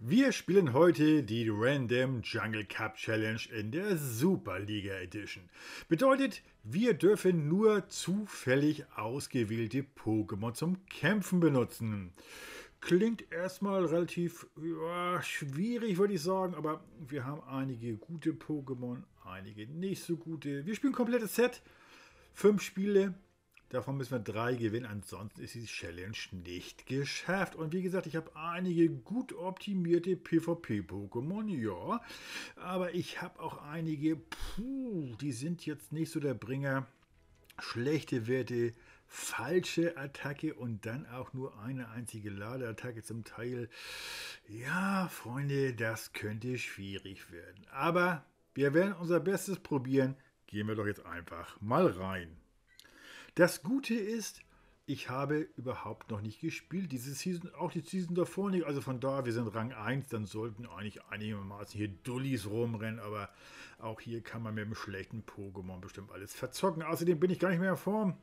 Wir spielen heute die Random Jungle Cup Challenge in der Superliga Edition. Bedeutet, wir dürfen nur zufällig ausgewählte Pokémon zum Kämpfen benutzen. Klingt erstmal relativ schwierig, würde ich sagen, aber wir haben einige gute Pokémon, einige nicht so gute. Wir spielen ein komplettes Set, 5 Spiele. Davon müssen wir 3 gewinnen, ansonsten ist die Challenge nicht geschafft. Und wie gesagt, ich habe einige gut optimierte PvP-Pokémon, ja. Aber ich habe auch einige, die sind jetzt nicht so der Bringer. Schlechte Werte, falsche Attacke und dann auch nur eine einzige Ladeattacke zum Teil. Ja, Freunde, das könnte schwierig werden. Aber wir werden unser Bestes probieren. Gehen wir doch jetzt einfach mal rein. Das Gute ist, ich habe überhaupt noch nicht gespielt, diese Season, auch die Season davor nicht. Also von daher, wir sind Rang 1, dann sollten eigentlich einigermaßen hier Dullis rumrennen. Aber auch hier kann man mit einem schlechten Pokémon bestimmt alles verzocken. Außerdem bin ich gar nicht mehr in Form.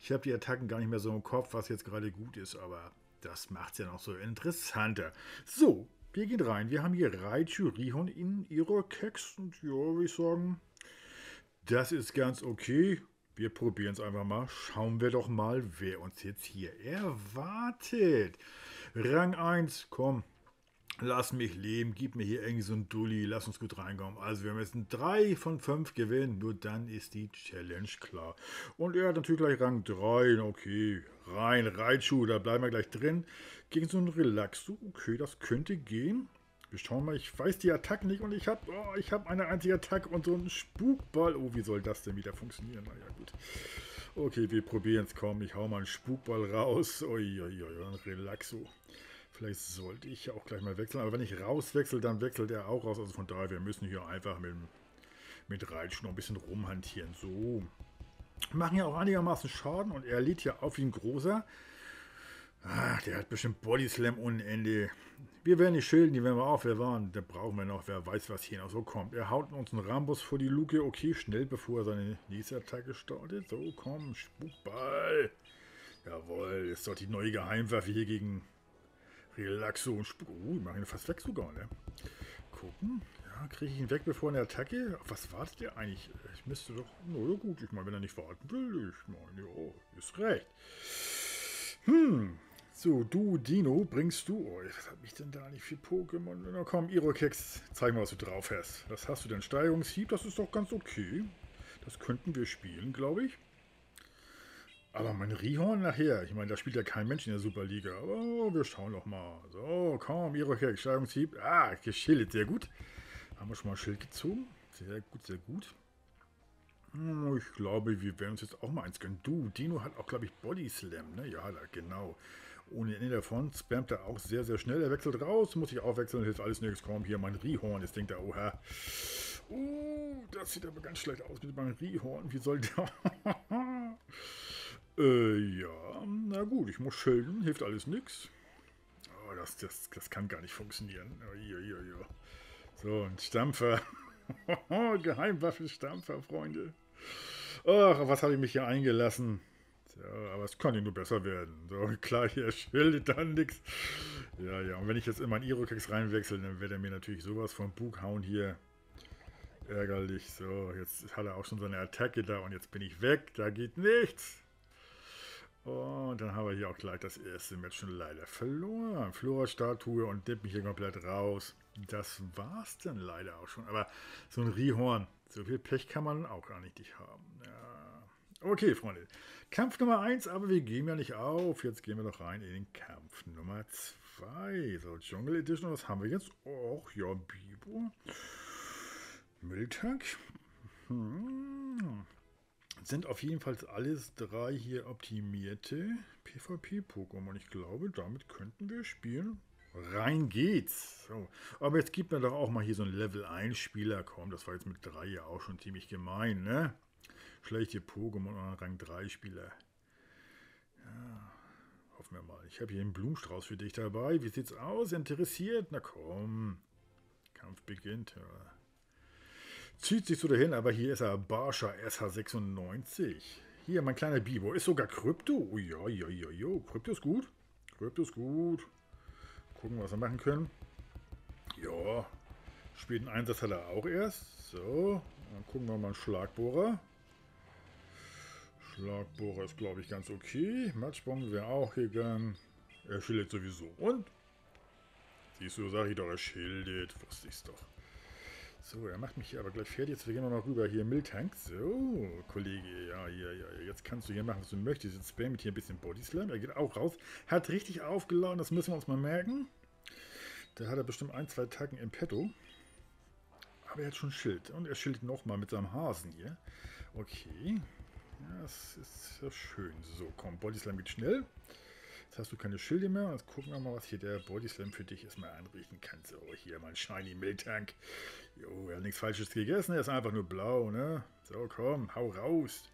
Ich habe die Attacken gar nicht mehr so im Kopf, was jetzt gerade gut ist. Aber das macht es ja noch so interessanter. So, wir gehen rein. Wir haben hier Raichu, Rihorn in Irokex. Und ja, würde ich sagen, das ist ganz okay. Wir probieren es einfach mal. Schauen wir doch mal, wer uns jetzt hier erwartet. Rang 1, komm, lass mich leben. Gib mir hier irgendwie so ein Dulli. Lass uns gut reinkommen. Also wir müssen 3 von 5 gewinnen. Nur dann ist die Challenge klar. Und er hat natürlich gleich Rang 3. Okay, rein, Raichu. Da bleiben wir gleich drin. Gegen so einen Relaxo. Okay, das könnte gehen. Wir schauen mal, ich weiß die Attacken nicht und ich habe eine einzige Attacke und so einen Spukball. Oh, wie soll das denn wieder funktionieren? Na ja, gut. Okay, wir probieren es. Komm, ich hau mal einen Spukball raus. Uiuiui, ein Relaxo. Vielleicht sollte ich ja auch gleich mal wechseln. Aber wenn ich rauswechsel, dann wechselt er auch raus. Also von daher, wir müssen hier einfach mit Raichu noch ein bisschen rumhantieren. So. Machen ja auch einigermaßen Schaden und er lädt ja auf wie ein großer. Ach, der hat bestimmt Bodyslam ohne Ende. Wir werden nicht schilden, die werden wir auch. Wer waren? Da brauchen wir noch. Wer weiß, was hier noch so kommt. Er haut uns einen Rambus vor die Luke. Okay, schnell, bevor er seine nächste Attacke startet. So, komm, Spukball. Jawohl, ist doch die neue Geheimwaffe hier gegen Relaxo und Spuk. Oh, ich mache ihn fast weg sogar, ne? Gucken. Ja, kriege ich ihn weg, bevor eine Attacke? Auf was wartet der eigentlich? Ich müsste doch... Na gut, ich meine, wenn er nicht warten will, ich meine, ja, ist recht. So, du, Dino, bringst du... Oh, was hab ich denn da nicht für Pokémon? Na komm, Irokex, zeig mal, was du drauf hast. Was hast du denn? Steigungshieb, das ist doch ganz okay. Das könnten wir spielen, glaube ich. Aber mein Rihorn nachher. Ich meine, da spielt ja kein Mensch in der Superliga. Oh, wir schauen doch mal. So, komm, Irokex, Steigungshieb. Ah, geschildert, sehr gut. Haben wir schon mal ein Schild gezogen. Sehr gut, sehr gut. Ich glaube, wir werden uns jetzt auch mal eins gönnen. Du, Dino hat auch, glaube ich, Bodyslam, ne? Ja, da, genau. Ohne Ende davon spammt er auch sehr, sehr schnell. Er wechselt raus, muss ich auch wechseln, hilft alles nirgends. Komm, hier mein Rihorn. Jetzt denkt er, oha. Oh, das sieht aber ganz schlecht aus mit meinem Rihorn. Wie soll der... ja, na gut, ich muss schilden, hilft alles nix. Oh, das kann gar nicht funktionieren. Oh. So, ein Stampfer. Geheimwaffe Stampfer, Freunde. Ach, was habe ich mich hier eingelassen? Ja, aber es kann ja nur besser werden. So, klar, hier schildert dann nichts. Ja. Und wenn ich jetzt in meinen Irokex reinwechsel, dann wird er mir natürlich sowas vom Bug hauen hier. Ärgerlich. So, jetzt hat er auch schon seine Attacke da und jetzt bin ich weg. Da geht nichts. Und dann haben wir hier auch gleich das erste Match schon leider verloren. Flora-Statue und dippt mich hier komplett raus. Das war's dann leider auch schon. Aber so ein Rihorn, so viel Pech kann man auch gar nicht haben. Ja. Okay, Freunde. Kampf Nummer 1, aber wir geben ja nicht auf. Jetzt gehen wir doch rein in den Kampf Nummer 2. So, Dschungel Edition, was haben wir jetzt? Och, ja, Bibo. Mülltag. Sind auf jeden Fall alles 3 hier optimierte PvP-Pokémon. Ich glaube, damit könnten wir spielen. Rein geht's. So. Aber jetzt gibt mir doch auch mal hier so einen Level-1-Spieler. Komm, das war jetzt mit 3 ja auch schon ziemlich gemein, ne? Schlechte Pokémon und Rang 3-Spieler. Ja, hoffen wir mal. Ich habe hier einen Blumenstrauß für dich dabei. Wie sieht's aus? Interessiert? Na komm. Kampf beginnt, ja. Zieht sich so dahin, aber hier ist er, Barscher, SH96. Hier, mein kleiner Bibo. Ist sogar Krypto. Oh, ja. Krypto ist gut. Gucken, was wir machen können. Ja. Späten Einsatz hat er auch erst. So. Dann gucken wir mal einen Schlagbohrer. Schlagbohrer ist, glaube ich, ganz okay. Matschbombe wäre auch gegangen. Er schildert sowieso. Und? Siehst du, sag ich doch, er schildert. Wusste ich's doch. So, er macht mich hier aber gleich fertig. Jetzt gehen wir mal rüber hier, Miltank. So, Kollege, ja, jetzt kannst du hier machen, was du möchtest. Jetzt spammt mit hier ein bisschen Bodyslam. Er geht auch raus. Hat richtig aufgeladen, das müssen wir uns mal merken. Da hat er bestimmt ein, zwei Tacken im Petto. Aber er hat schon Schild. Und er schildert nochmal mit seinem Hasen hier. Okay. Ja, das ist ja schön. So, komm, Bodyslam geht schnell. Jetzt hast du keine Schilde mehr. Jetzt gucken wir mal, was hier der Bodyslam für dich erstmal anrichten kann. So, hier mein Shiny Miltank. Jo, er hat nichts Falsches gegessen. Er ist einfach nur blau, ne? So, komm, hau raus.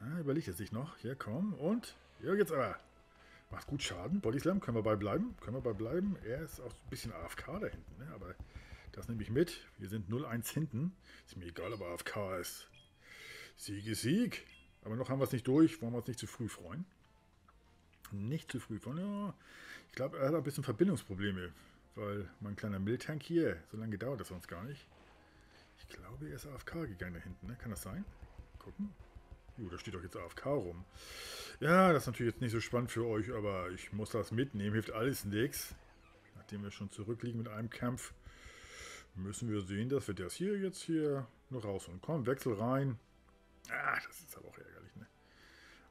Ja, überlegt er sich noch. Hier, komm. Und? Ja, jetzt aber. Macht gut Schaden. Bodyslam, können wir bei bleiben? Können wir bei bleiben? Er ist auch ein bisschen AFK da hinten, ne? Aber das nehme ich mit. Wir sind 0-1 hinten. Ist mir egal, ob AFK ist. Sieg ist Sieg. Aber noch haben wir es nicht durch. Wollen wir uns nicht zu früh freuen. Nicht zu früh von, ja. Ich glaube, er hat ein bisschen Verbindungsprobleme, weil mein kleiner Miltank hier, so lange dauert das sonst gar nicht. Ich glaube, er ist AFK gegangen da hinten, ne? Kann das sein? Gucken. Jo, da steht doch jetzt AFK rum. Ja, das ist natürlich jetzt nicht so spannend für euch, aber ich muss das mitnehmen, hilft alles nichts. Nachdem wir schon zurückliegen mit einem Kampf, müssen wir sehen, dass wir das hier jetzt hier noch rausholen. Komm, Wechsel rein. Ah, das ist aber auch ärgerlich, ne?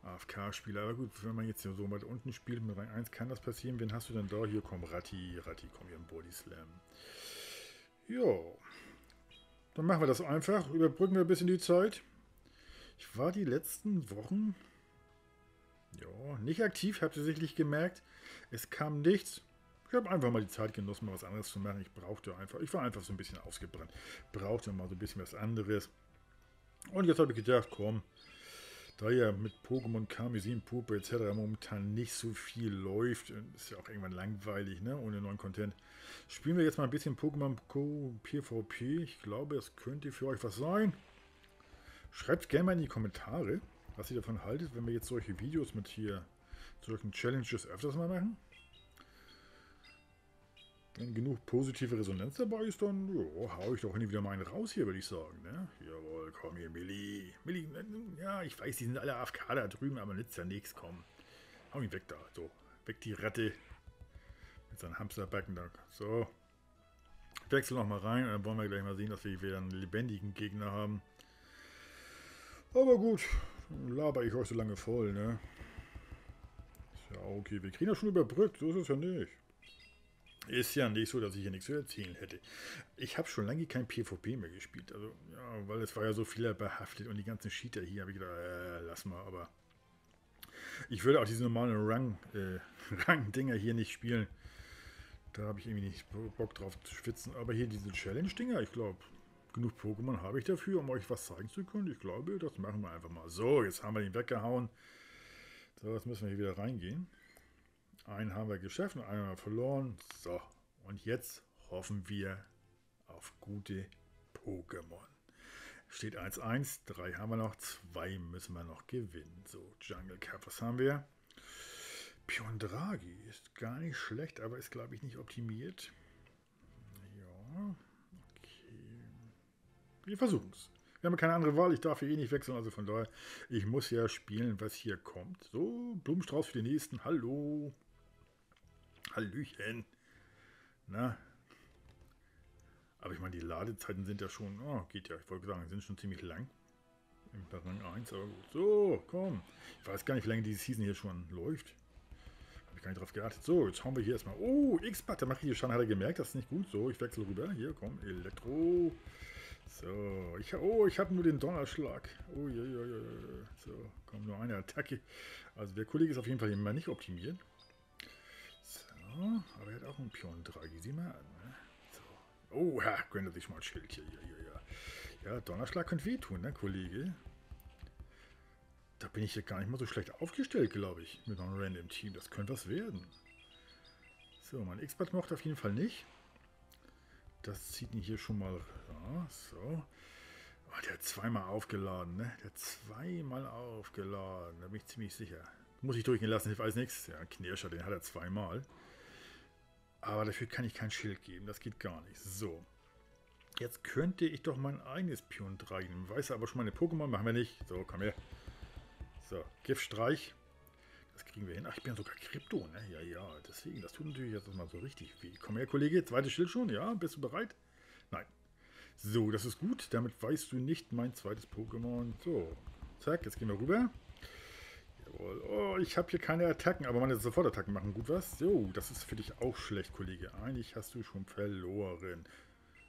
AFK-Spieler, aber gut, wenn man jetzt hier so weit unten spielt, mit Rang 1 kann das passieren. Wen hast du denn da? Hier, komm, Ratti, komm hier im Bodyslam. Jo. Dann machen wir das einfach. Überbrücken wir ein bisschen die Zeit. Ich war die letzten Wochen, ja, nicht aktiv, habt ihr sicherlich gemerkt. Es kam nichts. Ich habe einfach mal die Zeit genossen, mal was anderes zu machen. Ich war einfach so ein bisschen ausgebrannt. Brauchte mal so ein bisschen was anderes. Und jetzt habe ich gedacht, komm, da ja mit Pokémon, Kamisin, Puppe etc. momentan nicht so viel läuft, ist ja auch irgendwann langweilig, ne? Ohne neuen Content. Spielen wir jetzt mal ein bisschen Pokémon Go PvP. Ich glaube, es könnte für euch was sein. Schreibt gerne mal in die Kommentare, was ihr davon haltet, wenn wir jetzt solche Videos mit hier solchen Challenges öfters mal machen. Wenn genug positive Resonanz dabei ist, dann jo, hau ich doch hin und wieder mal einen raus hier, würde ich sagen, ne? Jawohl, komm hier, Milli. Milli, ja, ich weiß, die sind alle AFK da drüben, aber nützt ja nichts, komm. Hau ihn weg da, so. Weg die Ratte. Mit seinem Hamsterbacken da. So. Wechsel nochmal rein und dann wollen wir gleich mal sehen, dass wir wieder einen lebendigen Gegner haben. Aber gut, dann laber ich euch so lange voll, ne? Ist ja okay, wir kriegen das schon überbrückt, so ist es ja nicht. Ist ja nicht so, dass ich hier nichts zu erzählen hätte. Ich habe schon lange kein PvP mehr gespielt. Also, ja, weil es war ja so vieler behaftet und die ganzen Cheater hier, habe ich gedacht, lass mal, aber ich würde auch diese normalen Rang-Dinger hier nicht spielen. Da habe ich irgendwie nicht Bock drauf zu schwitzen. Aber hier diese Challenge-Dinger, ich glaube, genug Pokémon habe ich dafür, um euch was zeigen zu können. Ich glaube, das machen wir einfach mal. So, jetzt haben wir den weggehauen. So, jetzt müssen wir hier wieder reingehen. Einen haben wir geschafft und einen haben wir verloren. So, und jetzt hoffen wir auf gute Pokémon. Steht 1-1, 3 haben wir noch, 2 müssen wir noch gewinnen. So, Dschungel-Cup, was haben wir? Pion Draghi ist gar nicht schlecht, aber ist, glaube ich, nicht optimiert. Ja, okay. Wir versuchen es. Wir haben keine andere Wahl, ich darf hier eh nicht wechseln, also von daher, ich muss ja spielen, was hier kommt. So, Blumenstrauß für den nächsten, hallo. Hallöchen. Na? Aber ich meine, die Ladezeiten sind ja schon, oh, geht ja, ich wollte sagen, sind schon ziemlich lang. Im Rang 1, aber gut. So, komm. Ich weiß gar nicht, wie lange diese Season hier schon läuft. Habe ich gar nicht drauf geachtet. So, jetzt hauen wir hier erstmal. Oh, X-Pack, da macht hier schon, hat er gemerkt, das ist nicht gut. So, ich wechsle rüber. Hier, komm, Elektro. So, ich habe nur den Donnerschlag. Oh, ja. So, komm, nur eine Attacke. Also der Kollege ist auf jeden Fall immer nicht optimiert. So, aber er hat auch einen Pion Draghi, sieh mal an, ne? So. Oh, ja, gönnt er sich mal ein Schild hier, ja. Ja, Donnerschlag könnte wehtun, ne, Kollege? Da bin ich ja gar nicht mal so schlecht aufgestellt, glaube ich, mit einem random Team. Das könnte was werden. So, mein X-Bad macht auf jeden Fall nicht. Das zieht ihn hier schon mal. Ja, so. Oh, der hat zweimal aufgeladen, ne? Der hat zweimal aufgeladen. Da bin ich ziemlich sicher. Muss ich durchgehen lassen, hilft alles nichts. Ja, Knirscher, den hat er zweimal. Aber dafür kann ich kein Schild geben. Das geht gar nicht. So. Jetzt könnte ich doch mein eigenes Pion Draghi nehmen. Weiß aber schon meine Pokémon. Machen wir nicht. So, komm her. So, Giftstreich. Das kriegen wir hin. Ach, ich bin ja sogar Krypto, ne? Ja, ja. Deswegen, das tut natürlich jetzt mal so richtig weh. Komm her, Kollege. Zweites Schild schon. Ja, bist du bereit? Nein. So, das ist gut. Damit weißt du nicht mein zweites Pokémon. So, zack. Jetzt gehen wir rüber. Oh, ich habe hier keine Attacken, aber meine Sofortattacken machen gut was. Jo, das ist für dich auch schlecht, Kollege. Eigentlich hast du schon verloren.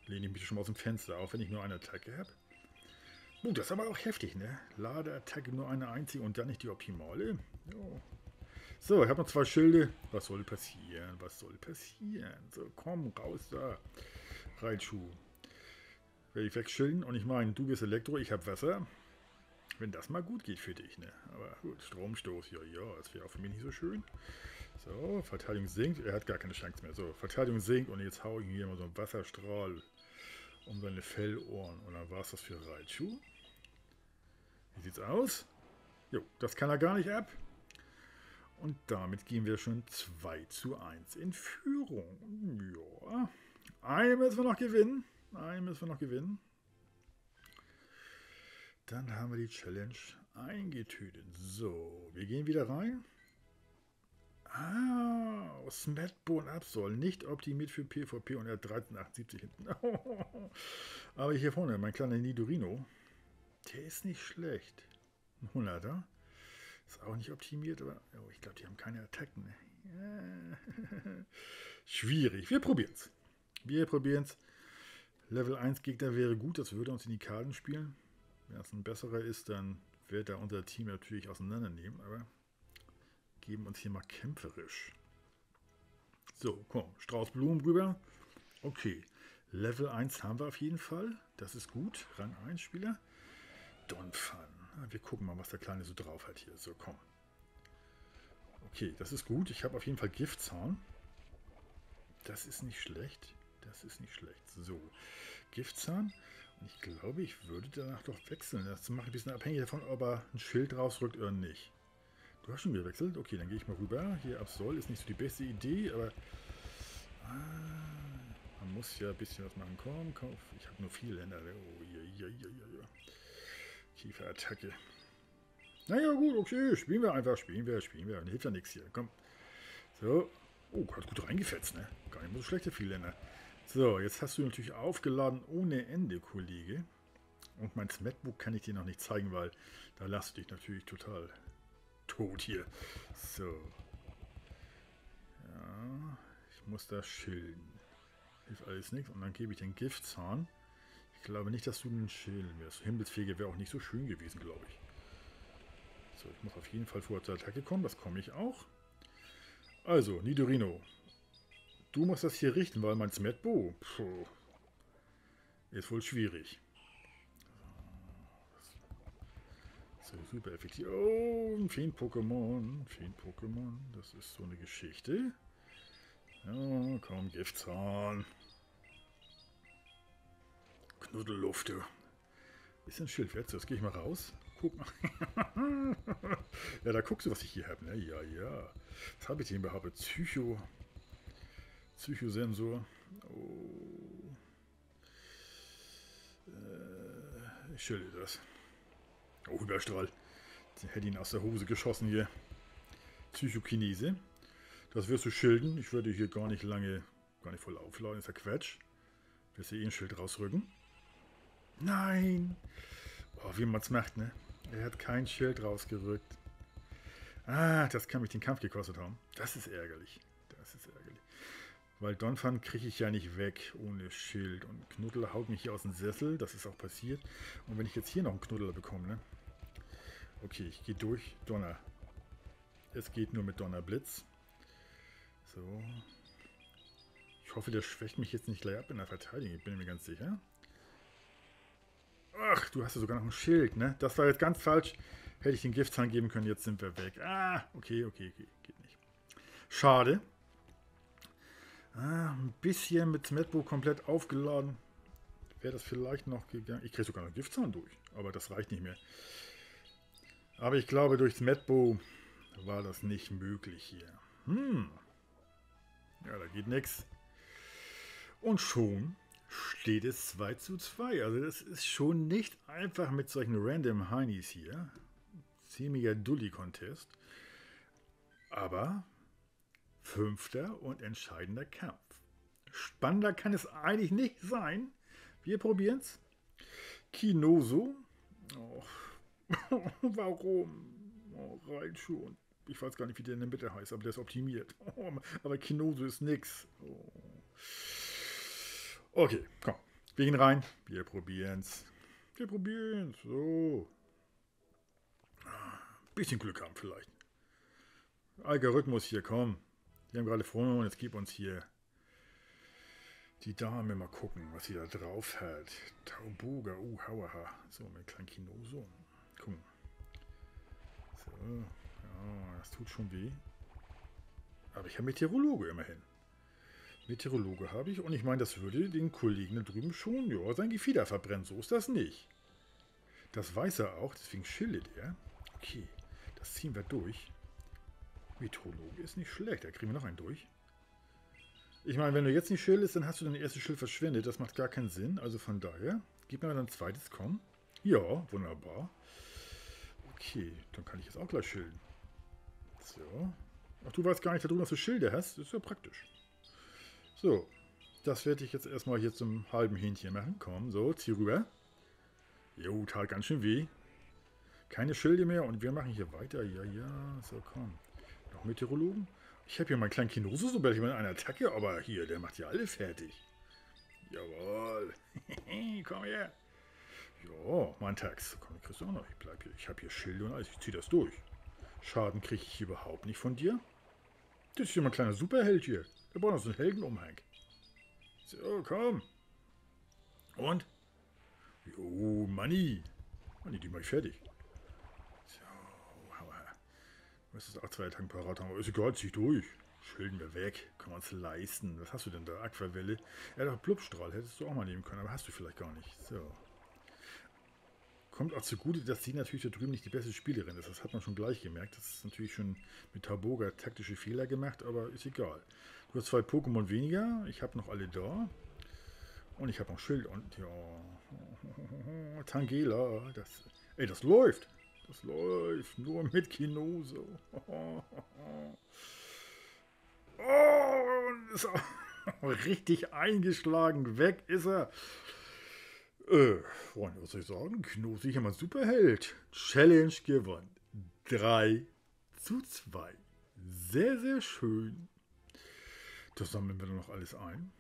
Lehne ich mich schon mal aus dem Fenster, auch wenn ich nur eine Attacke habe. Nun, das ist aber auch heftig, ne? Ladeattacke, nur eine einzige und dann nicht die optimale. Jo. So, ich habe noch zwei Schilde. Was soll passieren? Was soll passieren? So, komm, raus da. Raichu. Werde ich wegschilden und ich meine, du bist Elektro, ich habe Wasser. Wenn das mal gut geht für dich, ne? Aber gut, Stromstoß, ja, ja, das wäre auch für mich nicht so schön. So, Verteidigung sinkt. Er hat gar keine Chance mehr. So, Verteidigung sinkt und jetzt hau ich hier mal so einen Wasserstrahl um seine Fellohren. Und dann war es das für Raichu. Wie sieht's aus? Jo, das kann er gar nicht ab. Und damit gehen wir schon 2:1 in Führung. Ja. Einen müssen wir noch gewinnen. Einen müssen wir noch gewinnen. Dann haben wir die Challenge eingetütet. So, wir gehen wieder rein. Ah, Smetbone Absol. Nicht optimiert für PvP und er hat 13,78 hinten. Aber hier vorne, mein kleiner Nidorino. Der ist nicht schlecht. Ein 100er. Ist auch nicht optimiert, aber oh, ich glaube, die haben keine Attacken. Ja. Schwierig. Wir probieren es. Level 1 Gegner wäre gut. Das würde uns in die Karten spielen. Wenn das ein besserer ist, dann wird er unser Team natürlich auseinandernehmen, aber geben uns hier mal kämpferisch. So, komm, Strauß Blumen rüber. Okay, Level 1 haben wir auf jeden Fall. Das ist gut, Rang 1 Spieler. Donphan. Wir gucken mal, was der Kleine so drauf hat hier. So, komm. Okay, das ist gut. Ich habe auf jeden Fall Giftzahn. Das ist nicht schlecht. Das ist nicht schlecht. So, Giftzahn. Und ich glaube, ich würde danach doch wechseln. Das macht ein bisschen abhängig davon, ob er ein Schild rausrückt oder nicht. Du hast schon gewechselt? Okay, dann gehe ich mal rüber. Hier Absol ist nicht so die beste Idee, aber man muss ja ein bisschen was machen. Komm, komm. Ich habe nur viele Länder. Oh, ja. Kieferattacke. Naja, gut, okay. Spielen wir einfach. Spielen wir. Hilft ja nichts hier. Komm. So. Oh, hat gut reingefetzt, ne? Gar nicht so schlechte viele Länder. So, jetzt hast du natürlich aufgeladen ohne Ende, Kollege. Und mein Smetbook kann ich dir noch nicht zeigen, weil da lasst du dich natürlich total tot hier. So. Ja, ich muss da schilden. Hilft alles nichts. Und dann gebe ich den Giftzahn. Ich glaube nicht, dass du den schilden wirst. Himmelsfege wäre auch nicht so schön gewesen, glaube ich. So, ich muss auf jeden Fall vor zur Attacke kommen. Das komme ich auch. Also, Nidorino. Du musst das hier richten, weil mein Smetbo ist wohl schwierig. So, super effektiv. Oh, ein Feen-Pokémon. Das ist so eine Geschichte. Ja, komm, Giftzahn. Knuddelluft. Ist ein Schild wert. So, jetzt gehe ich mal raus. Guck mal. Ja, da guckst du, was ich hier habe. Ne? Ja, ja. Was habe ich denn überhaupt? Psychosensor. Oh. Ich schilde das. Oh, Überstrahl. Ich hätte ihn aus der Hose geschossen hier. Psychokinese. Das wirst du schilden. Ich würde hier gar nicht lange, voll aufladen. Das ist ja Quatsch. Wirst du eh ein Schild rausrücken? Nein! Oh, wie man es macht, ne? Er hat kein Schild rausgerückt. Ah, das kann mich den Kampf gekostet haben. Das ist ärgerlich. Weil Donphan kriege ich ja nicht weg ohne Schild. Und Knuddel haut mich hier aus dem Sessel. Das ist auch passiert. Und wenn ich jetzt hier noch einen Knuddel bekomme, ne? Okay, ich gehe durch. Donner. Es geht nur mit Donnerblitz. So. Ich hoffe, der schwächt mich jetzt nicht gleich ab in der Verteidigung. Ich bin mir ganz sicher. Ach, du hast ja sogar noch ein Schild, ne? Das war jetzt ganz falsch. Hätte ich den Giftzahn geben können. Jetzt sind wir weg. Ah, okay. Geht nicht. Schade. Ah, ein bisschen mit Smetbo komplett aufgeladen. Wäre das vielleicht noch gegangen. Ich kriege sogar noch Giftzahn durch, aber das reicht nicht mehr. Aber ich glaube, durch Smetbo war das nicht möglich hier. Hm. Ja, da geht nichts. Und schon steht es 2:2. Also das ist schon nicht einfach mit solchen random Heinis hier. Ziemlicher Dulli-Contest. Aber 5. und entscheidender Kampf. Spannender kann es eigentlich nicht sein. Wir probieren's. Kinoso. Oh. Warum? Oh, Raichu und ich weiß gar nicht, wie der in der Mitte heißt, aber der ist optimiert. Oh, aber Kinoso ist nix. Oh. Okay, komm. Wir gehen rein. Wir probieren's. Wir probieren's. So. Bisschen Glück haben vielleicht. Algorithmus hier, komm. Die haben gerade Freunde und jetzt gib uns hier die Dame mal gucken, was sie da drauf hat. Tauboga, hauaha. So, mit kleinen Kinoso. Gucken. So, ja, das tut schon weh. Aber ich habe Meteorologe immerhin. Meteorologe habe ich und ich meine, das würde den Kollegen da drüben schon, ja, sein Gefieder verbrennen. So ist das nicht. Das weiß er auch, deswegen schildet er. Okay, das ziehen wir durch. Meteorologe ist nicht schlecht, da kriegen wir noch einen durch. Ich meine, wenn du jetzt nicht schildest, dann hast du dein erstes Schild verschwendet. Das macht gar keinen Sinn. Also von daher, gib mir mal ein zweites, komm. Ja, wunderbar. Okay, dann kann ich jetzt auch gleich schilden. So. Ach, du weißt gar nicht, dass du Schilde hast. Das ist ja praktisch. So. Das werde ich jetzt erstmal hier zum halben Hähnchen machen. Komm, so, zieh rüber. Jo, tat ganz schön weh. Keine Schilde mehr und wir machen hier weiter. Ja, ja, so, komm. Noch Meteorologen? Ich habe hier meinen kleinen Kinoso, sobald ich mit einer Attacke, aber hier, der macht ja alle fertig. Jawohl. Komm her. Ja, mein Tax. Komm, kriegst du auch noch. Ich bleib hier. Ich habe hier Schilde und alles. Ich ziehe das durch. Schaden kriege ich überhaupt nicht von dir. Das ist hier mein kleiner Superheld hier. Wir brauchen noch so einen Heldenumhang. So, komm. Und? Jo, Manni. Manni, die mach ich fertig. Das ist auch 2 Tage parat haben, aber ist egal, zieh durch. Schilden wir weg, können wir uns leisten. Was hast du denn da? Aquavelle. Er hat auch Blubstrahl, hättest du auch mal nehmen können, aber hast du vielleicht gar nicht. So. Kommt auch zugute, dass sie natürlich da drüben nicht die beste Spielerin ist. Das hat man schon gleich gemerkt. Das ist natürlich schon mit Tauboga taktische Fehler gemacht, aber ist egal. Du hast 2 Pokémon weniger, ich habe noch alle da. Und ich habe noch Schild und ja. Tangela, das. Ey, das läuft! Das läuft nur mit Kinoso. Oh, ist richtig eingeschlagen. Weg ist er. Freunde, was soll ich sagen? Kinoso, ich habe mal Superheld. Challenge gewonnen. 3:2. Sehr, sehr schön. Das sammeln wir dann noch alles ein.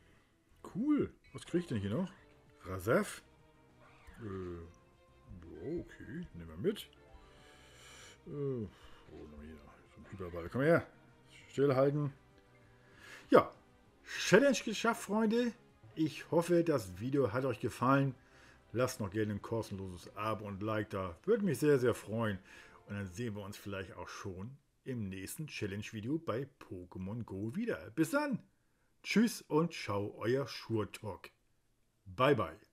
Cool. Was kriege ich denn hier noch? Rasef? Ja, okay. Nehmen wir mit. Überball. Komm her. Stillhalten. Ja. Challenge geschafft, Freunde. Ich hoffe, das Video hat euch gefallen. Lasst noch gerne ein kostenloses Abo und Like da. Würde mich sehr, sehr freuen. Und dann sehen wir uns vielleicht auch schon im nächsten Challenge-Video bei Pokémon Go wieder. Bis dann. Tschüss und ciao, euer Schurtalk. Bye, bye.